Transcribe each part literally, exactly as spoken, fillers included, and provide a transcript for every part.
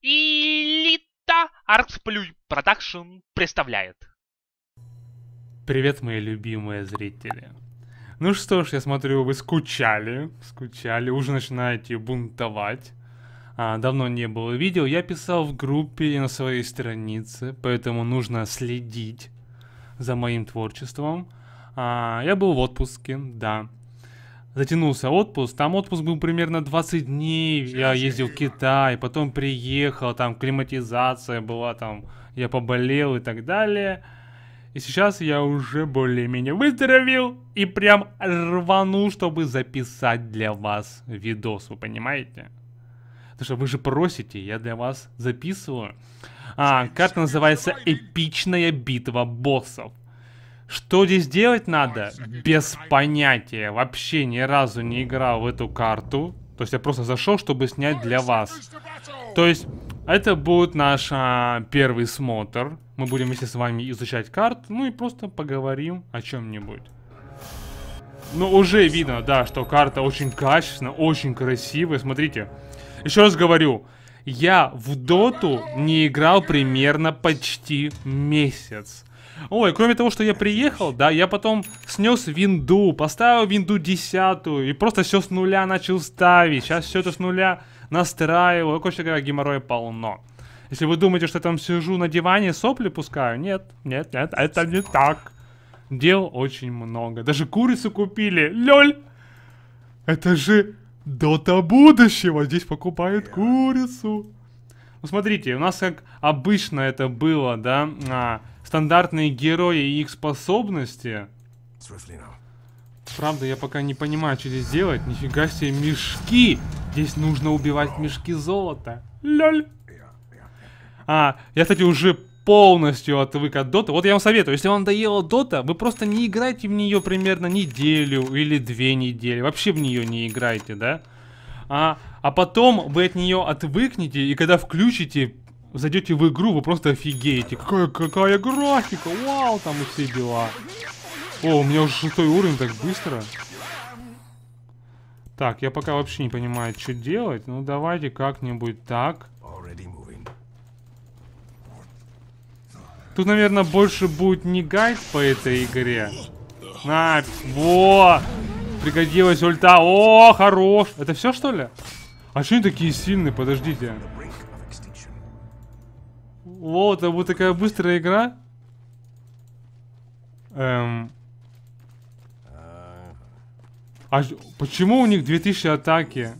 Элита ArxPlay Продакшн представляет. Привет, мои любимые зрители. Ну что ж, я смотрю, вы скучали, скучали, уже начинаете бунтовать. А, давно не было видео, я писал в группе и на своей странице, поэтому нужно следить за моим творчеством. А, я был в отпуске, да. Затянулся отпуск, там отпуск был примерно двадцать дней, я ездил в Китай, потом приехал, там климатизация была, там я поболел и так далее. И сейчас я уже более-менее выздоровел и прям рванул, чтобы записать для вас видос, вы понимаете? Потому что вы же просите, я для вас записываю. А, карта называется «Эпичная битва боссов». Что здесь делать надо? Без понятия. Вообще ни разу не играл в эту карту. То есть я просто зашел, чтобы снять для вас. То есть это будет наш а, первый смотр. Мы будем вместе с вами изучать карту. Ну и просто поговорим о чем-нибудь. Ну уже видно, да, что карта очень качественная, очень красивая. Смотрите. Еще раз говорю. Я в доту не играл примерно почти месяц. Ой, кроме того, что я приехал, да, я потом снес винду, поставил винду десятую и просто все с нуля начал ставить. Сейчас все это с нуля настраиваю. Короче говоря, геморроя полно. Если вы думаете, что я там сижу на диване, сопли пускаю, нет, нет, нет, это не так. Дел очень много. Даже курицу купили, лёль. Это же дота будущего, здесь покупают курицу. Ну, смотрите, у нас как обычно это было, да, а, стандартные герои и их способности. Правда, я пока не понимаю, что здесь делать. Нифига себе, мешки. Здесь нужно убивать мешки золота. Лёль. А, я, кстати, уже полностью отвык от дота. Вот я вам советую, если вам надоела дота, вы просто не играйте в нее примерно неделю или две недели. Вообще в нее не играйте, да. А, а потом вы от нее отвыкнете, и когда включите, зайдете в игру, вы просто офигеете. Какая, какая графика, вау, там и все дела. О, у меня уже шестой уровень так быстро. Так, я пока вообще не понимаю, что делать. Ну давайте как-нибудь так. Тут, наверное, больше будет не гайд по этой игре. На, во! Пригодилась ульта. О, хорош. Это все, что ли? А что они такие сильные? Подождите. О, это вот такая быстрая игра. Эм. А почему у них две тысячи атаки?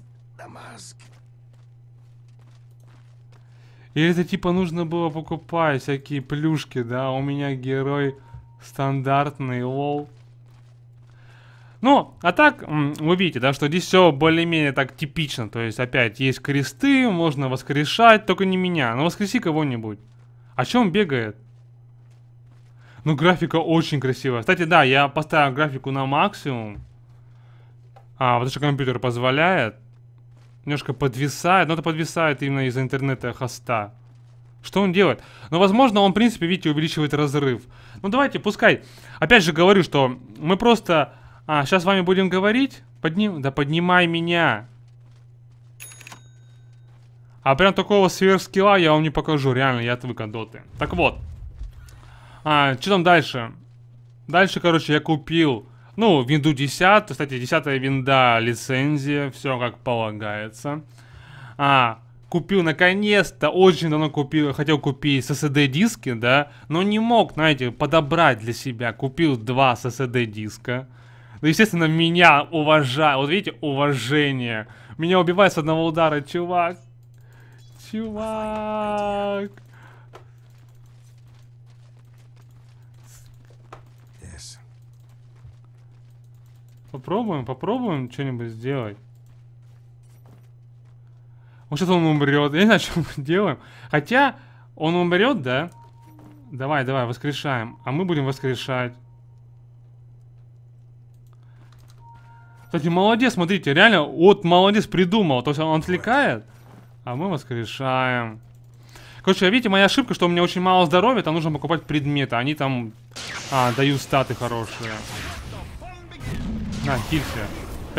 И это типа нужно было покупать всякие плюшки, да? У меня герой стандартный, лол. Ну, а так, вы видите, да, что здесь все более-менее так типично. То есть, опять, есть кресты, можно воскрешать, только не меня. Но воскреси кого-нибудь. О чем бегает? Ну, графика очень красивая. Кстати, да, я поставил графику на максимум. А, потому что компьютер позволяет. Немножко подвисает, но это подвисает именно из-за интернета хоста. Что он делает? Ну, возможно, он, в принципе, видите, увеличивает разрыв. Ну, давайте, пускай. Опять же говорю, что мы просто... А, сейчас с вами будем говорить. Подним... Да поднимай меня. А прям такого сверхскилла я вам не покажу. Реально, я отвык от доты. Так вот. А, что там дальше? Дальше, короче, я купил, ну, винду десять. Кстати, десятая винда, лицензия. Все как полагается. А, купил, наконец-то, очень давно купил, хотел купить эс эс ди диски, да. Но не мог, знаете, подобрать для себя. Купил два эс эс ди диска. Ну, естественно, меня уважают. Вот видите, уважение. Меня убивают с одного удара, чувак. Чувак. Yes. Попробуем, попробуем что-нибудь сделать. Вот сейчас он умрет. Я не знаю, что мы делаем. Хотя, он умрет, да? Давай, давай, воскрешаем. А мы будем воскрешать. Кстати, молодец, смотрите, реально, вот молодец придумал. То есть он отвлекает, а мы воскрешаем. Короче, видите, моя ошибка, что у меня очень мало здоровья, там нужно покупать предметы. Они там а, дают статы хорошие. На, хилься. Я,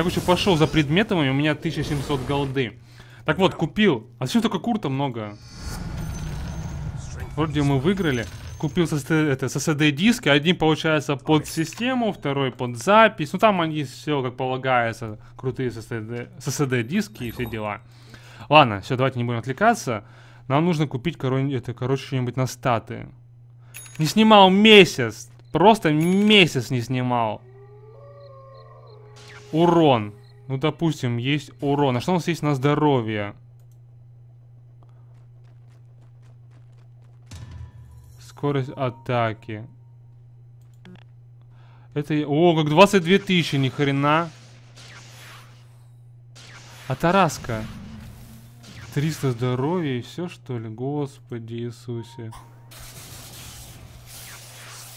короче, пошел за предметами, у меня тысяча семьсот голды. Так вот, купил. А зачем только курта много? Вроде мы выиграли. Купил эс эс ди-диски. Один, получается, под систему, второй под запись. Ну, там они все, как полагается, крутые эс эс ди-диски и все дела. Ладно, все, давайте не будем отвлекаться. Нам нужно купить, короче, это, короче, что-нибудь на статы. Не снимал месяц. Просто месяц не снимал. Урон. Ну, допустим, есть урон. А что у нас есть на здоровье? Скорость атаки. Это... О, как двадцать две тысячи, ни хрена. А Тараска. триста здоровья и все, что ли? Господи Иисусе.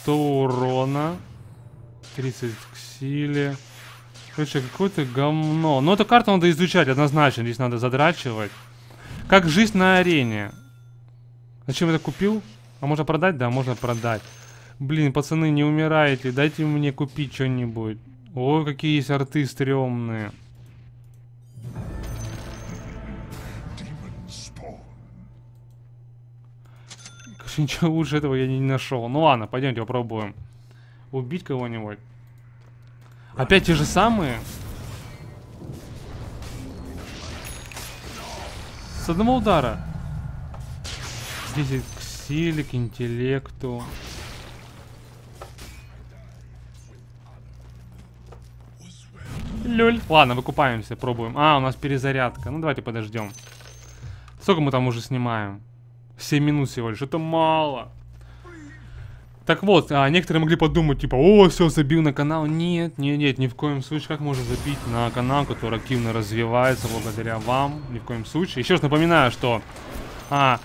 сто урона. тридцать к силе. Короче, какое-то говно. Но эту карту надо изучать однозначно. Здесь надо задрачивать. Как жизнь на арене. Зачем я это купил? А можно продать? Да, можно продать. Блин, пацаны, не умирайте. Дайте мне купить что-нибудь. Ой, какие есть арты стрёмные. Конечно, ничего лучше этого я не нашел. Ну ладно, пойдемте попробуем убить кого-нибудь. Опять те же самые? С одного удара. десять к силе, к интеллекту. Люль. Ладно, выкупаемся, пробуем. А, у нас перезарядка. Ну давайте подождем. Сколько мы там уже снимаем? семь минут всего лишь. Это мало. Так вот, а некоторые могли подумать, типа, о, все, забил на канал. Нет, нет, нет, ни в коем случае. Как можно забить на канал, который активно развивается благодаря вам? Ни в коем случае. Еще раз напоминаю, что а,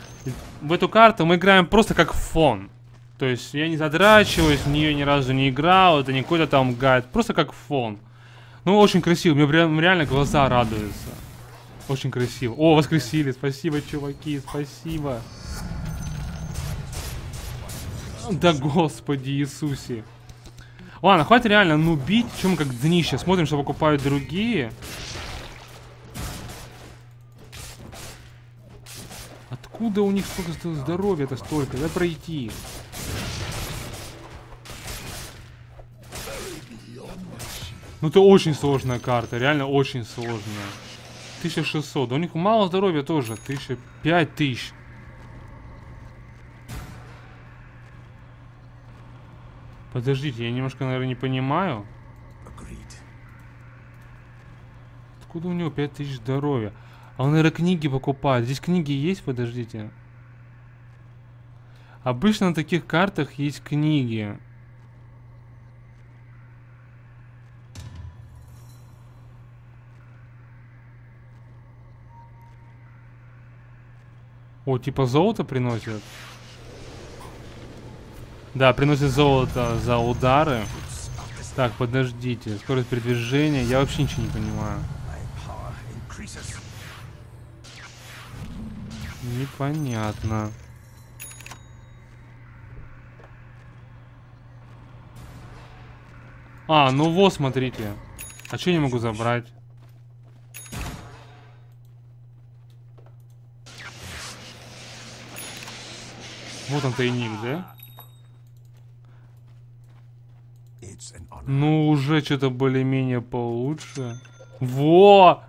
в эту карту мы играем просто как фон. То есть я не задрачиваюсь, в нее ни разу не играл, это не какой-то там гайд. Просто как фон. Ну, очень красиво, мне прям реально глаза радуются. Очень красиво. О, воскресили, спасибо, чуваки, спасибо. Да господи Иисусе. Ладно, хватит реально нубить. Чем как днище. Смотрим, что покупают другие. Откуда у них столько здоровья-то столько? Дай пройти. Ну это очень сложная карта. Реально очень сложная. тысяча шестьсот. Да у них мало здоровья тоже. тысяча, пять тысяч. Подождите, я немножко, наверное, не понимаю. Откуда у него пять тысяч здоровья? А он, наверное, книги покупает. Здесь книги есть? Подождите. Обычно на таких картах есть книги. О, типа золото приносят? Да, приносит золото за удары. Так, подождите. Скорость передвижения. Я вообще ничего не понимаю. Непонятно. А, ну вот, смотрите. А что я не могу забрать? Вот он тайник, да? Ну, уже что-то более-менее получше. Во!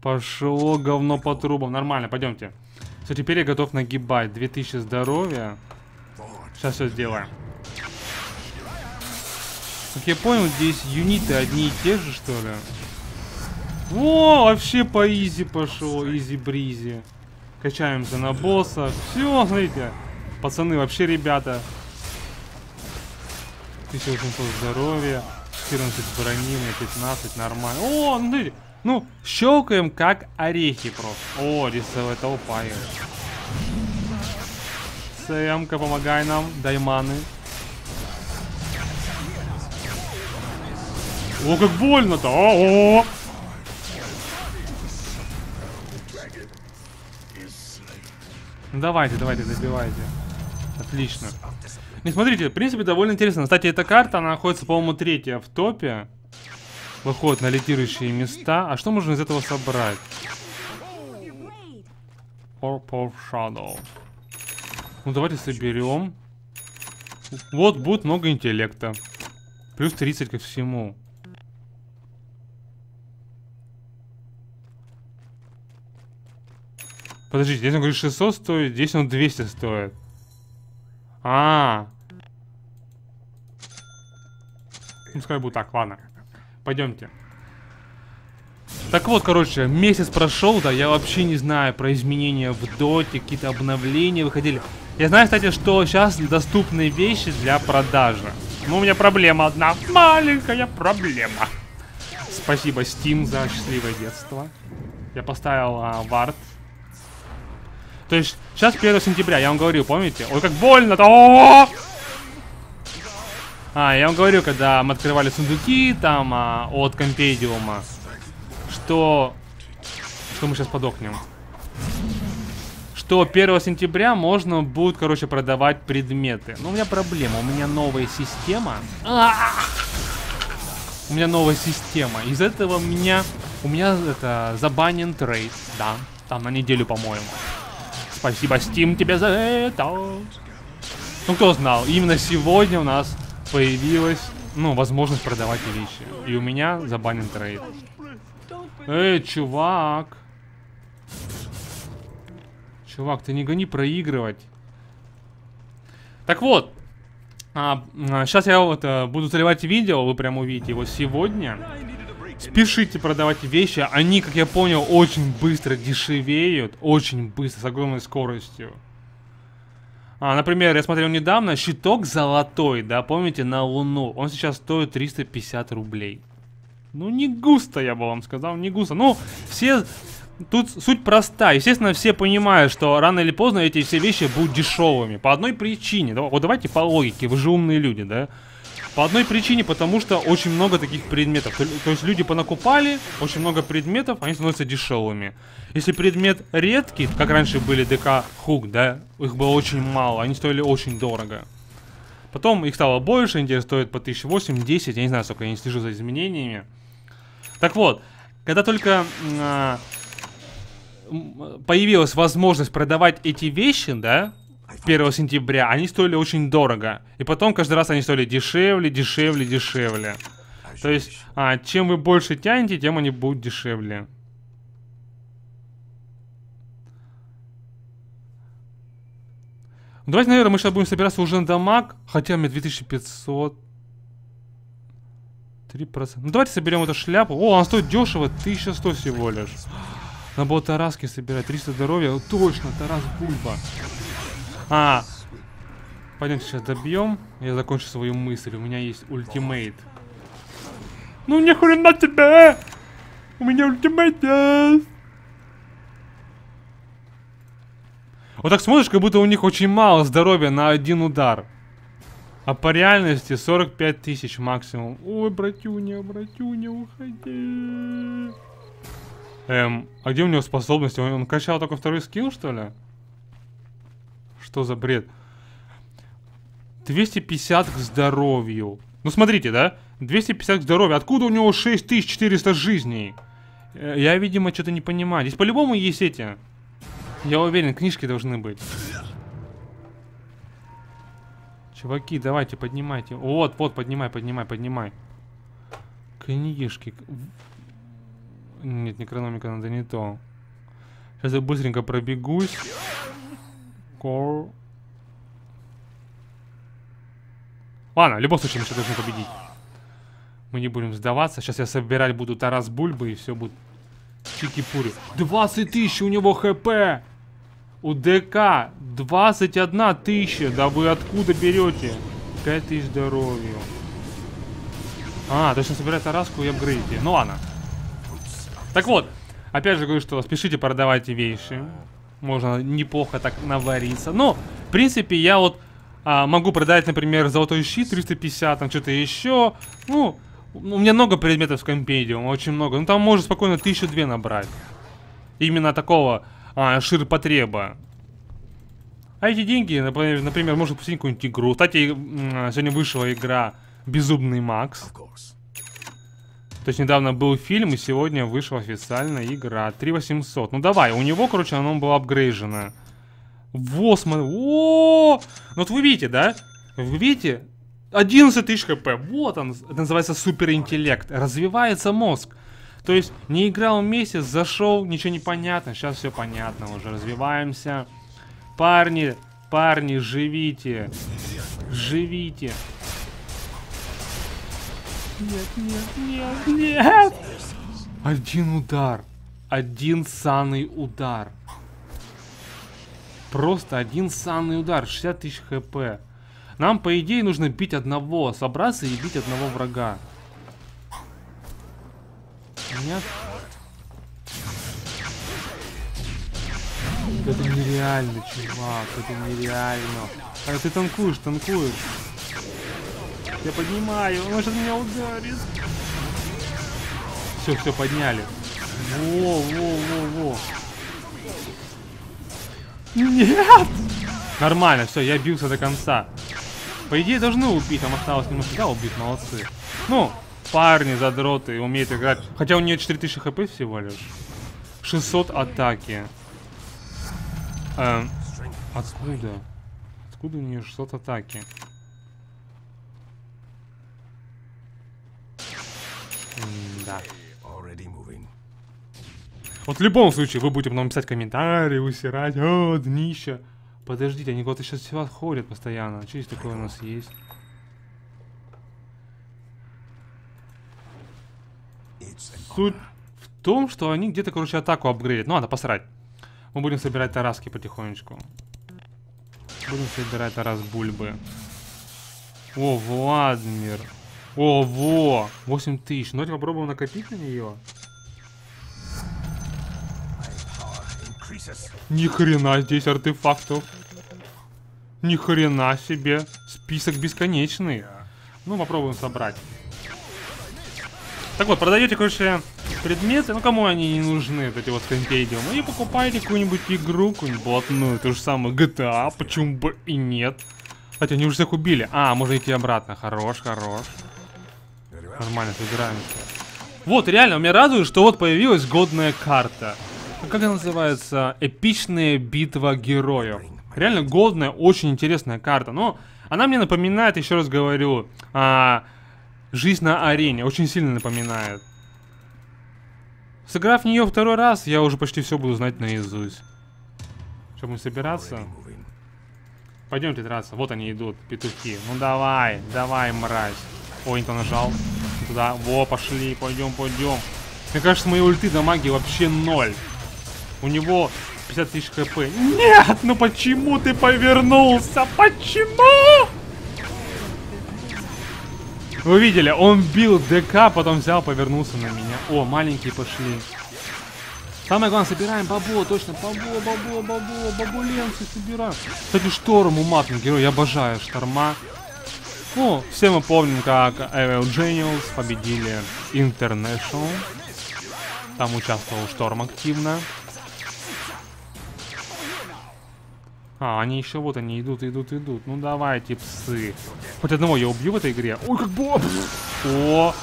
Пошло говно по трубам. Нормально, пойдемте. Все, теперь я готов нагибать. две тысячи здоровья. Сейчас все сделаем. Как я понял, здесь юниты одни и те же, что ли? Во! Вообще по изи пошло. Изи-бризи. Качаемся на босса. Все, смотрите. Пацаны, вообще, ребята... тысяча восемьсот здоровья, четырнадцать брони, пятнадцать, нормально. О, ну смотрите, ну, щелкаем как орехи просто. О, рисовая толпа. Сэмка, помогай нам, дай маны. О, как больно-то, о-о-о. Давайте, давайте, добивайте. Отлично. Не, смотрите, в принципе, довольно интересно. Кстати, эта карта, она находится, по-моему, третья в топе. Выходит на лидирующие места. А что можно из этого собрать? Purple Shadow. Ну давайте соберем. Вот будет много интеллекта. Плюс тридцать ко всему. Подождите, здесь он говорит шестьсот стоит, здесь он двести стоит. А, ну скорее будет так, ладно. Пойдемте. Так вот, короче, месяц прошел, да, я вообще не знаю про изменения в доте, какие-то обновления выходили. Я знаю, кстати, что сейчас доступны вещи для продажи. Но у меня проблема одна, маленькая проблема. Спасибо, Steam, за счастливое детство. Я поставил а, вард. То есть, сейчас первое сентября, я вам говорил, помните? Ой, как больно-то! А, я вам говорю, когда мы открывали сундуки там а, от Компендиума, что... что мы сейчас подохнем. Что первое сентября можно будет, короче, продавать предметы. Но у меня проблема, у меня новая система. У меня новая система. Из этого у меня... У меня это забанен трейд, да. Там на неделю, по-моему. Спасибо, Steam, тебе за это. Ну, кто знал, именно сегодня у нас появилась, ну, возможность продавать вещи. И у меня забанен трейд. Эй, чувак. Чувак, ты не гони проигрывать. Так вот. А, а, сейчас я вот а, буду заливать видео, вы прям увидите его сегодня. Спешите продавать вещи, они, как я понял, очень быстро дешевеют, очень быстро, с огромной скоростью. А, например, я смотрел недавно, щиток золотой, да, помните, на Луну, он сейчас стоит триста пятьдесят рублей. Ну, не густо, я бы вам сказал, не густо. Ну, все, тут суть проста, естественно, все понимают, что рано или поздно эти все вещи будут дешевыми, по одной причине, вот давайте по логике, вы же умные люди, да. По одной причине, потому что очень много таких предметов. То есть люди понакупали, очень много предметов, они становятся дешевыми. Если предмет редкий, как раньше были ДК-Хук, да, их было очень мало, они стоили очень дорого. Потом их стало больше, они стоят по тысяче восемь-десять, я не знаю, сколько, я не слежу за изменениями. Так вот, когда только а, появилась возможность продавать эти вещи, да, первое сентября, они стоили очень дорого. И потом каждый раз они стоили дешевле, дешевле, дешевле. То есть, а, чем вы больше тянете, тем они будут дешевле. Давайте, наверное, мы сейчас будем собираться уже на дамаг. Хотя у меня две тысячи пятьсот. три процента. Ну давайте соберем эту шляпу. О, она стоит дешево, тысяча сто всего лишь. Надо было Тараски собирать, триста здоровья. Точно, Тарас Бульба. А, пойдем сейчас добьем. Я закончу свою мысль. У меня есть ультимейт. Ну ни хрена тебе! У меня ультимейт есть! Вот так смотришь, как будто у них очень мало здоровья на один удар. А по реальности сорок пять тысяч максимум. Ой, братюня, братюня, уходи. Эм, а где у него способности? Он, он качал только второй скилл, что ли? Что за бред? двести пятьдесят к здоровью. Ну смотрите, да? двести пятьдесят к здоровью. Откуда у него шесть тысяч четыреста жизней? Я, видимо, что-то не понимаю. Здесь по-любому есть эти. Я уверен, книжки должны быть. Чуваки, давайте, поднимайте. Вот, вот, поднимай, поднимай, поднимай. Книжки. Нет, некрономика надо не то. Сейчас я быстренько пробегусь. Кор... Ладно, в любом случае мы сейчас должны победить. Мы не будем сдаваться. Сейчас я собирать буду Тарас Бульбы и все будет чики-пури. двадцать тысяч у него хп. У ДК двадцать одна тысяча. Да вы откуда берете? пять тысяч здоровья. А, точно собирать Тараску и апгрейдите. Ну ладно. Так вот, опять же говорю, что спешите продавать вещи. Можно неплохо так навариться. Но, в принципе, я вот а, могу продать, например, золотой щит триста пятьдесят, там что-то еще. Ну, у меня много предметов с компендиума, очень много. Ну, там можно спокойно тысячу две набрать. Именно такого а, ширпотреба. А эти деньги, например, можно купить какую-нибудь игру. Кстати, сегодня вышла игра «Безумный Макс». То есть недавно был фильм, и сегодня вышла официальная игра. три тысячи восемьсот. Ну давай, у него, короче, она была апгрейжена. Во, смотри. О-о-о! Ну вот вы видите, да? Вы видите? одиннадцать тысяч хп. Вот он. Это называется суперинтеллект. Развивается мозг. То есть не играл месяц, зашел, ничего не понятно. Сейчас все понятно уже. Развиваемся. Парни, парни, живите. Живите. Нет, нет, нет, нет. Один удар. Один саный удар. Просто один санный удар. шестьдесят тысяч хп. Нам, по идее, нужно бить одного. Собраться и бить одного врага. Нет? Это нереально, чувак. Это нереально. А ты танкуешь, танкуешь. Я поднимаю, он сейчас меня ударит. Все, все, подняли. Во, во, во, во. Нет! Нормально, все, я бился до конца. По идее, должны убить, там осталось немножко. Да, убить, молодцы. Ну, парни задроты, умеют играть. Хотя у нее четыре тысячи хп всего лишь. шестьсот атаки. Эм, откуда? Откуда у нее шестьсот атаки? Да. Вот в любом случае вы будете нам писать комментарии, усирать, о, днища. Подождите, они куда-то сейчас сюда ходят постоянно. Что здесь такое у нас есть? Суть в том, что они где-то, короче, атаку апгрейдят. Ну ладно, посрать. Мы будем собирать тараски потихонечку. Будем собирать Тарас Бульбы. О, Владимир. О, во! восемь тысяч. Давайте попробуем накопить на нее. Ни хрена здесь артефактов. Ни хрена себе. Список бесконечный. Ну, попробуем собрать. Так вот, продаете, короче, предметы. Ну, кому они не нужны, вот эти вот Compendium. И покупаете какую-нибудь игру, какую-нибудь блатную. То же самое джи ти эй, почему бы и нет. Хотя они уже всех убили. А, можно идти обратно. Хорош, хорош. Нормально, собираемся. Вот, реально, меня радует, что вот появилась годная карта. Как она называется? Эпичная битва героев. Реально годная, очень интересная карта. Но она мне напоминает, еще раз говорю, а, жизнь на арене. Очень сильно напоминает. Сыграв в нее второй раз, я уже почти все буду знать наизусть. Что, будем собираться? Пойдемте драться. Вот они идут, петухи. Ну давай, давай, мразь. Ой, не то нажал. Туда. Во, пошли, пойдем, пойдем. Мне кажется, мои ульты до магии вообще ноль. У него пятьдесят тысяч хп. Нет, ну почему ты повернулся? Почему? Вы видели, он бил ДК, потом взял, повернулся на меня. О, маленькие пошли. Самое главное, собираем бабло, точно. Бабло, бабло, бабло, бабуленцы собираем. Кстати, Шторм уматный герой, я обожаю Шторма. Ну, все мы помним, как Evil Genius победили International. Там участвовал Шторм активно. А, они еще вот, они идут, идут, идут. Ну давайте, псы. Хоть одного я убью в этой игре. Ой, как боб! О!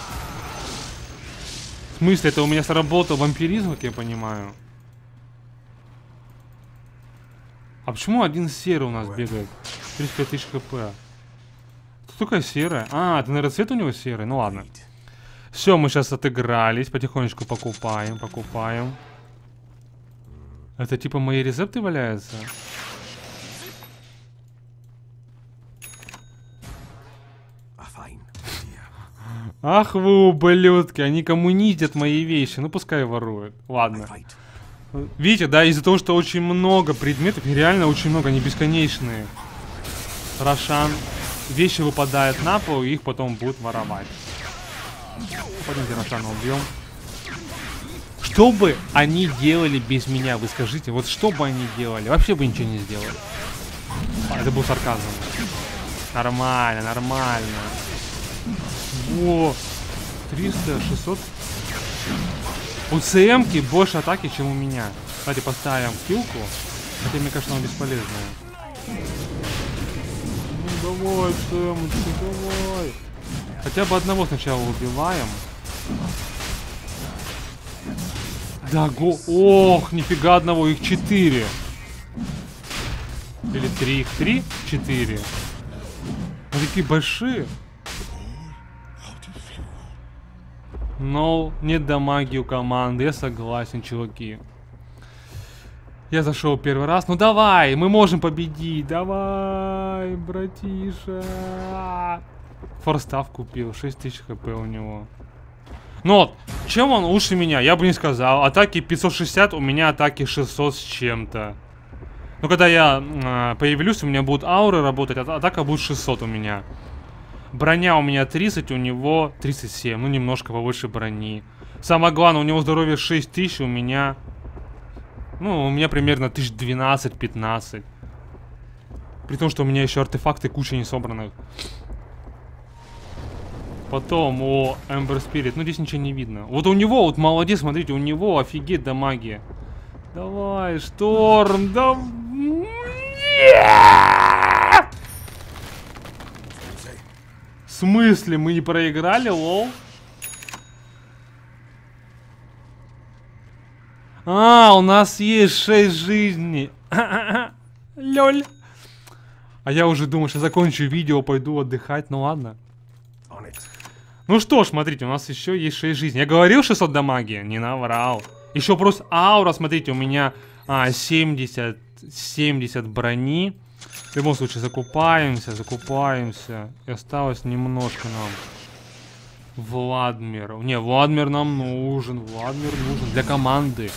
В смысле, это у меня сработал вампиризм, как я понимаю? А почему один серый у нас бегает? тридцать пять тысяч хп. Такая серая. А, это, наверное, цвет у него серый. Ну ладно. Все, мы сейчас отыгрались. Потихонечку покупаем, покупаем. Это типа мои рецепты валяются? Ах вы ублюдки, они коммунизят мои вещи. Ну пускай воруют. Ладно. Видите, да, из-за того, что очень много предметов, реально очень много, они бесконечные. Рошан. Вещи выпадают на пол, и их потом будут воровать. Пойдемте Рошана убьем. Что бы они делали без меня, вы скажите? Вот что бы они делали? Вообще бы ничего не сделали. А, это был сарказм. Нормально, нормально. Во! триста, шестьсот. У ЦМ-ки больше атаки, чем у меня. Давайте поставим килку. Хотя, мне кажется, она бесполезная. Давай, Сэм, давай. Хотя бы одного сначала убиваем. Да, го... Ох, нифига одного, их четыре. Или три, их три? Четыре. Они такие большие. Но нет дамаги у команды, я согласен, чуваки. Я зашел первый раз. Ну давай, мы можем победить. Давай, братиша. Форстав купил, шесть тысяч хп у него. Ну вот, чем он лучше меня, я бы не сказал. Атаки пятьсот шестьдесят, у меня атаки шестьсот с чем-то. Но когда я э, появлюсь, у меня будут ауры работать, а атака будет шестьсот у меня. Броня у меня тридцать, у него тридцать семь, ну немножко повыше брони. Самое главное, у него здоровье шесть тысяч, у меня... Ну, у меня примерно тысяч двенадцать-пятнадцать. При том, что у меня еще артефакты куча не собранных. Потом у Ember Spirit, ну здесь ничего не видно. Вот у него, вот молодец, смотрите, у него офигеть дамаги. Давай, шторм, да... В смысле, мы не проиграли, лол? А, у нас есть шесть жизней. Лёль. А я уже думал, что закончу видео, пойду отдыхать, ну ладно. Ну что ж, смотрите, у нас еще есть шесть жизней. Я говорил шестьсот дамаги, не наврал. Еще просто аура, смотрите, у меня а, семьдесят, семьдесят брони. В любом случае, закупаемся, закупаемся. И осталось немножко нам. Владмир. Не, Владмир нам нужен. Владмир нужен для команды.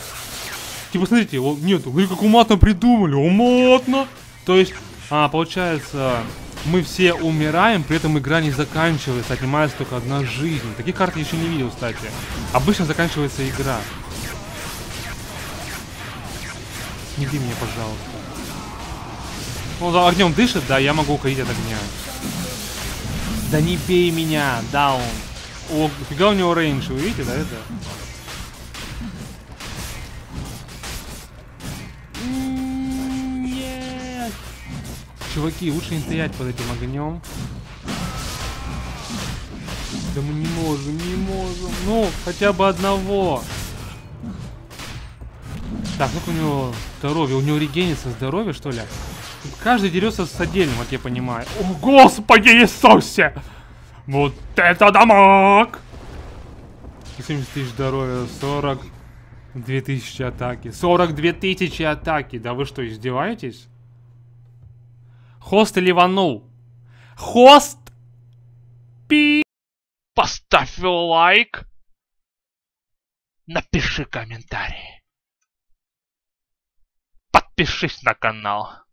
Типа, смотрите, вот, нет, вы как уматно придумали. Уматно. То есть, а, получается, мы все умираем, при этом игра не заканчивается. Отнимается только одна жизнь. Таких карт я еще не видел, кстати. Обычно заканчивается игра. Не бей меня, пожалуйста. Он за огнем дышит, да, я могу уходить от огня. Да не бей меня, даун. О, фига у него рейндж, вы видите, да, это? Нет. Чуваки, лучше не стоять под этим огнем. Да мы не можем, не можем. Ну, хотя бы одного. Так, как у него здоровье? У него регенится здоровье, что ли? Каждый дерется с отдельным, как я понимаю. О, господи Иисусе! Вот это дамаг! семьдесят тысяч здоровья, сорок две тысячи атаки. сорок две тысячи атаки! Да вы что, издеваетесь? Хост ливанул. Хост! Пи... Поставь лайк! Напиши комментарий. Подпишись на канал.